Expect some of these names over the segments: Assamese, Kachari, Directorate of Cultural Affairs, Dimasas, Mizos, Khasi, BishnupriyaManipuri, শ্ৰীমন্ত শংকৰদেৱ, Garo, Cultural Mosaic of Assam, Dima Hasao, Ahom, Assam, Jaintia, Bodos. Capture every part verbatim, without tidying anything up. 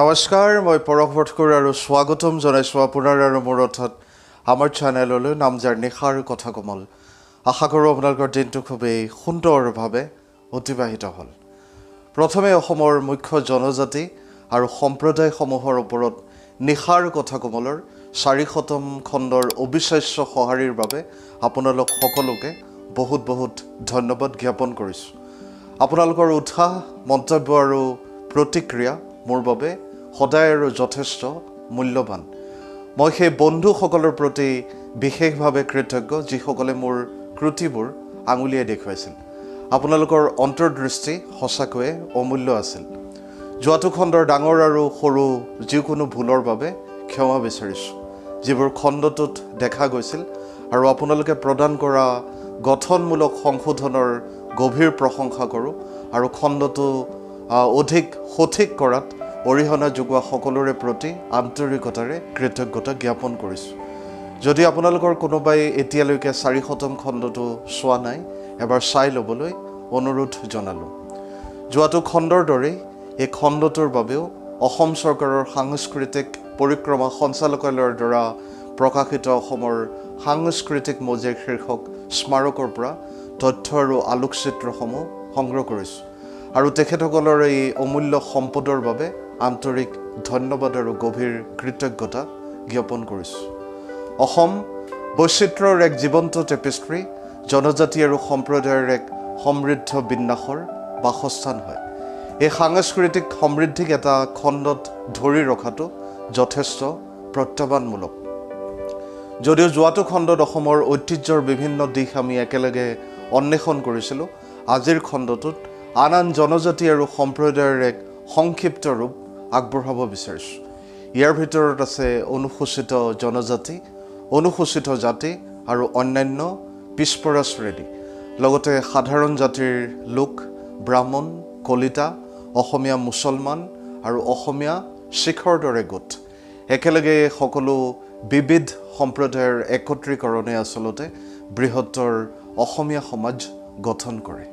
Namaskar, my Parokvatkura, Swagotum, Zoneswa Punara Morotat, Amar Channel, Namjar Nehar Kotakomal, Ahakoro Nagardin Tokobe, Hundor Babe, Utibahita Hall. Protome Homor Mukho Jonozati, our Homprode Homohor Borot, Nehar Kotakomolor, Sarihotum Condor, Obishesh Hohari Babe, Aponalok Hokoloke, Bohut Bohut, Donobat Gapon Koris. Aponalkor Utha, Montabaru, Protikria. মোৰ বাবে সদায় আৰু যথেষ্ট মূল্যবান মই সেই বন্ধুসকলৰ প্ৰতি বিশেষভাৱে কৃতজ্ঞ যিসকলে মোৰ কৃতিবোৰ আঙুলিয়ে দেখুৱাইছিল আপোনালোকৰ অন্তৰ্দৃষ্টি হসাকয়ে অমূল্য আছিল যোৱাটো খণ্ডৰ ডাঙৰ আৰু সৰু যিকোনো ভুলৰ বাবে ক্ষমা বিচাৰিছো যিবোৰ খণ্ডটোত দেখা গৈছিল আৰু আপোনালোকে প্ৰদান কৰা গঠনমূলক সংশোধনৰ গভীৰ প্ৰশংসা কৰো আৰু খণ্ডটো অধিক সঠিক কৰাত অৰিহণা যোগোৱা সকলোৰে প্ৰতি আন্তৰিকতাৰে কৃতজ্ঞতা জ্ঞাপন কৰিছো যদি আপোনালোকৰ কোনোবাই এতিয়ালৈকে চাৰিশতম খণ্ডটো সোৱা নাই এবাৰ চাই লবলৈ অনুৰোধ জনালো যোৱাটো খণ্ডৰ দৰে এই খণ্ডটোৰ বাবেও অসম চৰকাৰৰ সাংস্কৃতিক পৰিক্ৰমা সঞ্চালকালয়ৰ দ্বাৰা প্ৰকাশিত অসমৰ সাংস্কৃতিক মজিয়াৰ শীৰ্ষক স্মাৰকৰ পৰা তথ্য আৰু আলোকচিত্ৰসমূহ সংগ্ৰহ কৰিছো আৰু তেখেতসকলৰ এই অমূল্য সম্পদৰ বাবে আন্তৰিক ধন্যবাদ আৰু গভীৰ কৃতজ্ঞতা জ্ঞাপন কৰিছো অসম বৈচিত্ৰ্যৰ এক জীৱন্ত টেপেষ্ট্ৰি জনজাতি আৰু সম্প্ৰদায়ৰ এক সমৃদ্ধ বিন্যাসৰ বাসস্থান হয় এই সাংস্কৃতিক সমৃদ্ধিক এটা খণ্ডত ধৰি ৰখাটো যথেষ্ট প্ৰত্যাহ্বানমূলক যদিও যোৱাটো খণ্ডত অসমৰ ঐতিহ্যৰ বিভিন্ন দিশ আমি একেলগে অন্বেষণ কৰিছিলো আজিৰ খণ্ডটোত Anan Jonozati আৰু সম্প্ৰদায়ৰ এক সংক্ষিপ্ত ৰূপ আগবঢ়াব বিচাৰিছো ইয়াৰ ভিতৰত আছে অনুসূচিত জনজাতি অনুসূচিত জাতি আৰু অন্যান্য পিছপৰা শ্ৰেণী লগতে সাধাৰণ জাতিৰ লোক ব্ৰাহ্মণ কলিতা অসমীয়া মুছলমান আৰু অসমীয়া শিখৰ দৰে গোট একেলগে সকলো বিবিধ সম্প্ৰদায়ৰ একত্ৰীকৰণে আচলতে বৃহত্তৰ অসমীয়া সমাজ গঠন কৰে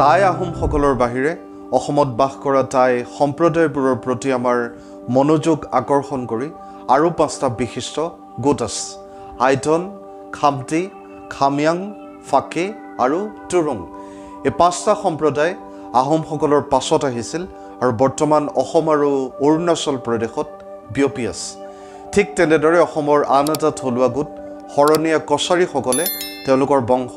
তাই আহোম সকলৰ বাহিৰে অসমত বাস কৰা তাই সম্প্ৰদায়বোৰৰ প্ৰতি আমাৰ মনোযোগ আকৰ্ষণ কৰি আৰু পাঁচটা বিশিষ্ট গোট আছে আইটন খামতি খামিয়াং ফাকে আৰু তুৰুং এই পাঁচটা সম্প্ৰদায় আহোম সকলৰ পাছত আহিছিল আৰু বৰ্তমান অসম আৰু অৰুণাচল প্ৰদেশত বিয়পি আছে ঠিক তেনেদৰে অসমৰ আন এটা থলুৱা গোট হৰণীয়া কছাৰী সকলে তেওঁলোকৰ বংশ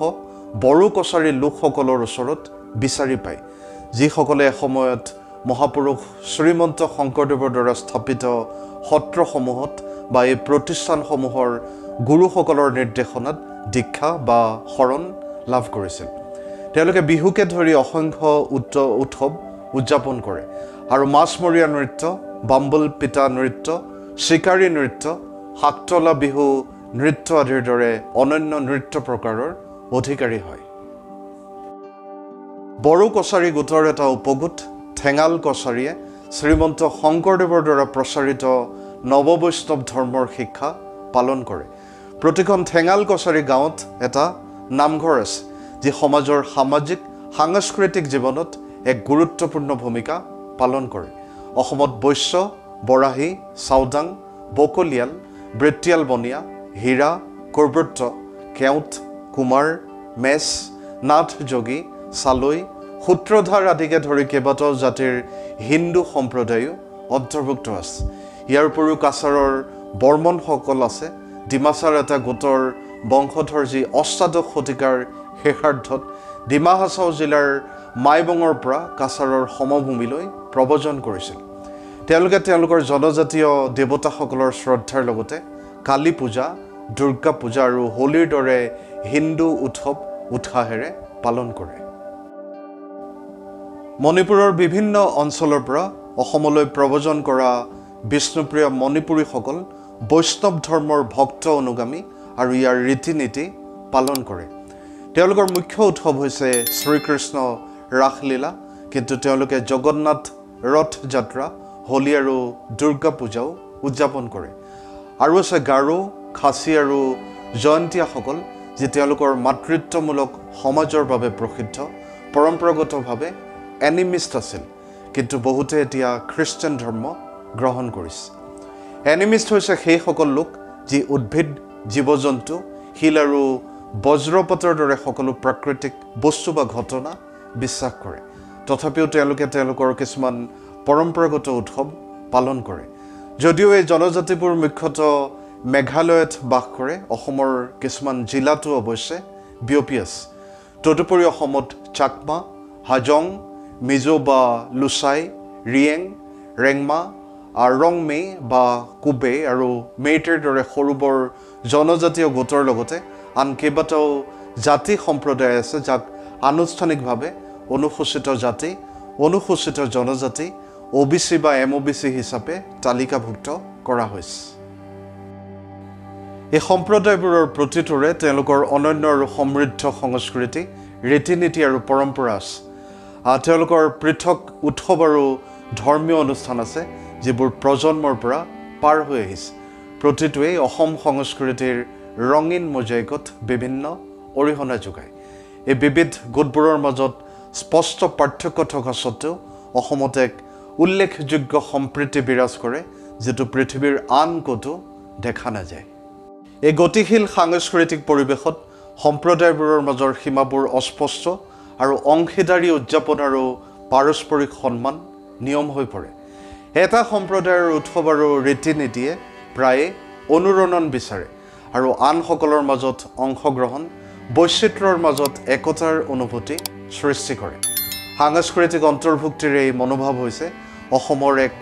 বড়ো কছাৰী লোকসকলৰ ওচৰত বিচাৰি পায় যিসকলে সময়ত মহাপুৰুষ শ্ৰীমন্ত শংকৰদেৱৰ দ্বাৰা স্থাপিত সত্ৰসমূহত বা এই প্ৰতিষ্ঠানসমূহৰ গুৰুসকলৰ নিৰ্দেশনাত দীক্ষা বা শৰণ লাভ কৰিছিল তেওঁলোকে বিহুকে ধৰি অসংখ্য উৎসৱ উদযাপন কৰে আৰু মাছমৰীয়া নৃত্য বাম্বল পিটা নৃত্য শিকাৰী নৃত্য হাততলা বিহু নৃত্য আদিৰ দৰে অনন্য নৃত্য প্ৰকাৰৰ অধিকাৰী হয় বড়ো কছাৰী গোটৰ এটা উপগোট ঠেঙাল কছাৰীয়ে শ্ৰীমন্ত শংকৰদেৱৰ দ্বাৰা প্ৰচাৰিত নৱবৈষ্ণৱ ধৰ্মৰ শিক্ষা পালন কৰে প্ৰতিখন ঠেঙাল কছাৰী গাঁৱত এটা নামঘৰ আছে যি সমাজৰ সামাজিক সাংস্কৃতিক জীৱনত এক গুৰুত্বপূৰ্ণ ভূমিকা পালন কৰে অসমত বৈশ্য বৰাহী চাউদাং বকলিয়াল বৃত্তিয়াল বনিয়া হীৰা কৰ্বত্য কেওঁট কুমাৰ মেচ নাথ যোগী সালই সূত্ৰধাৰ আদিকে ধৰি কেইবাটাও জাতিৰ হিন্দু সম্প্ৰদায়ো অন্তৰ্ভুক্ত আছে ইয়াৰ উপৰিও কাছাৰৰ বৰ্মনসকল আছে ডিমাছাৰ এটা গোটৰ বংশধৰ যি অষ্টাদশ শতিকাৰ শেষাৰ্ধত ডিমা হাছাও জিলাৰ মাইবঙৰ পৰা কাছাৰৰ সমভূমিলৈ প্ৰব্ৰজন কৰিছিল তেওঁলোকে তেওঁলোকৰ জনজাতীয় দেৱতাসকলৰ শ্ৰদ্ধাৰ লগতে কালী পূজা দুৰ্গা পূজা আৰু হোলীৰ দৰে হিন্দু উৎসৱ উৎসাহেৰে পালন কৰে মণিপুৰৰ বিভিন্ন অঞ্চলৰ পৰা অসমলৈ প্ৰব্ৰজন কৰা বিষ্ণুপ্ৰিয়া মণিপুৰীসকল বৈষ্ণৱ ধৰ্মৰ ভক্ত অনুগামী আৰু ইয়াৰ ৰীতি নীতি পালন কৰে তেওঁলোকৰ মুখ্য উৎসৱ হৈছে শ্ৰীকৃষ্ণ ৰাসলীলা কিন্তু তেওঁলোকে জগন্নাথ ৰথ যাত্ৰা হোলী আৰু দুৰ্গা পূজাও উদযাপন কৰে আৰু আছে গাৰো খাচী আৰু জয়ন্তীয়াসকল যে তেওঁলোকৰ মাতৃত্বমূলক সমাজৰ বাবে প্ৰসিদ্ধ পৰম্পৰাগতভাৱে এনিমিষ্ট আছিল কিন্তু বহুতে এতিয়া খ্ৰীষ্টান ধৰ্ম গ্ৰহণ কৰিছে এনিমিষ্ট হৈছে সেই সকল লোক যি উদ্ভিদ জীৱজন্তু হিল আৰু বজ্ৰপাতৰ দৰে সকলো প্ৰাকৃতিক বস্তু বা ঘটনা বিশ্বাস কৰে তথাপিও তেওঁলোকে তেওঁলোকৰ কিছুমান পৰম্পৰাগত উৎসৱ পালন কৰে যদিও এই জনজাতিবোৰ মুখ্যতঃ মেঘালয়ত বাস কৰে অসমৰ কিছুমান জিলাটো অৱশ্যে বিয়পিয়াস তদুপৰি অসমত চাকমা হাজং মিজো বা লুসাই ৰিয়েং ৰেংমা ৰংমে বা কুবে আৰু মেইটেৰ দৰে সৰুবৰ জনজাতীয় গোটৰ লগতে আন কেইবাটাও জাতি সম্প্ৰদায় আছে যাক আনুষ্ঠানিকভাৱে অনুসূচিত জাতি অনুসূচিত জনজাতি O B C বা M O B C হিচাপে তালিকাভুক্ত কৰা হৈছে এই সম্প্ৰদায়বোৰৰ প্ৰতিটোৰে তেওঁলোকৰ অনন্য আৰু সমৃদ্ধ সংস্কৃতি ৰীতি-নীতি আৰু পৰম্পৰা আছে তেওঁলোকৰ পৃথক উৎসৱ আৰু ধৰ্মীয় অনুষ্ঠান আছে যিবোৰ প্ৰজন্মৰ পৰা পাৰ হৈ আহিছে প্ৰতিটোৱে অসম সংস্কৃতিৰ ৰঙীন মোজাইকত বিভিন্ন অৰিহণা যোগায় এই বিবিধ গোটবোৰৰ মাজত স্পষ্ট পাৰ্থক্য থকা সত্ত্বেও অসমত এক উল্লেখযোগ্য সম্প্ৰীতি বিৰাজ কৰে যেটো পৃথিৱীৰ আন কতো দেখা নাযায় এই গতিশীল সাংস্কৃতিক পৰিৱেশত সম্প্ৰদায়বোৰৰ মাজৰ সীমাবোৰ অস্পষ্ট আৰু অংশীদাৰী উদযাপন আৰু পাৰস্পৰিক সন্মান নিয়ম হৈ পৰে এটা সম্প্ৰদায়ৰ উৎসৱ আৰু ৰীতি-নীতিয়ে প্ৰায় অনুৰণন বিচাৰে আৰু আনসকলৰ মাজত অংশগ্ৰহণ বৈচিত্ৰ্যৰ মাজত একতাৰ অনুভূতি সৃষ্টি কৰে সাংস্কৃতিক অন্তৰ্ভুক্তিৰ এই মনোভাৱ হৈছে অসমৰ এক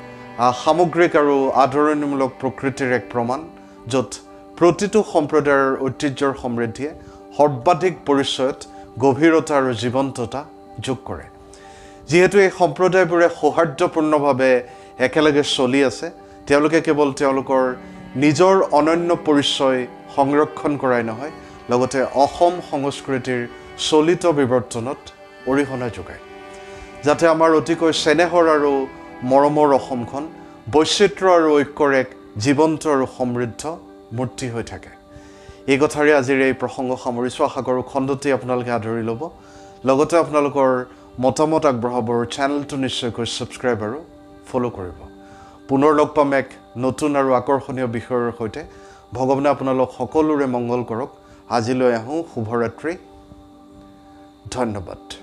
সামগ্ৰিক আৰু আদৰণীমূলক প্ৰকৃতিৰ এক প্ৰমাণ য'ত প্ৰতিটো সম্প্ৰদায়ৰ ঐতিহ্যৰ সমৃদ্ধিয়ে সৰ্বাধিক পৰিচয়ত গভীৰতা আৰু জীৱন্ততা যোগ কৰে যিহেতু এই সম্প্ৰদায়বোৰে সৌহাৰ্দ্যপূৰ্ণভাৱে একেলগে চলি আছে তেওঁলোকে কেৱল তেওঁলোকৰ নিজৰ অনন্য পৰিচয় সংৰক্ষণ কৰাই নহয় লগতে অসম সংস্কৃতিৰ চলিত বিৱৰ্তনত অৰিহণা যোগায় যাতে আমাৰ অতিকৈ স্নেহৰ আৰু মৰমৰ অসমখন বৈচিত্ৰ্য আৰু ঐক্যৰ এক জীৱন্ত আৰু সমৃদ্ধ মূৰ্তি হৈ থাকে এই কথাৰে আজিৰ এই প্ৰসংগ সামৰিছোঁ আশা কৰোঁ খণ্ডটি আপোনালোকে আদৰি ল'ব লগতে আপোনালোকৰ মতামত আগবঢ়াবৰ চেনেলটো নিশ্চয়কৈ ছাবস্ক্ৰাইব আৰু ফ'ল' কৰিব পুনৰ লগ পাম এক নতুন আৰু আকৰ্ষণীয় বিষয়ৰ সৈতে ভগৱানে আপোনালোক সকলোৰে মংগল কৰক আজিলৈ আহোঁ শুভৰাত্ৰি ধন্যবাদ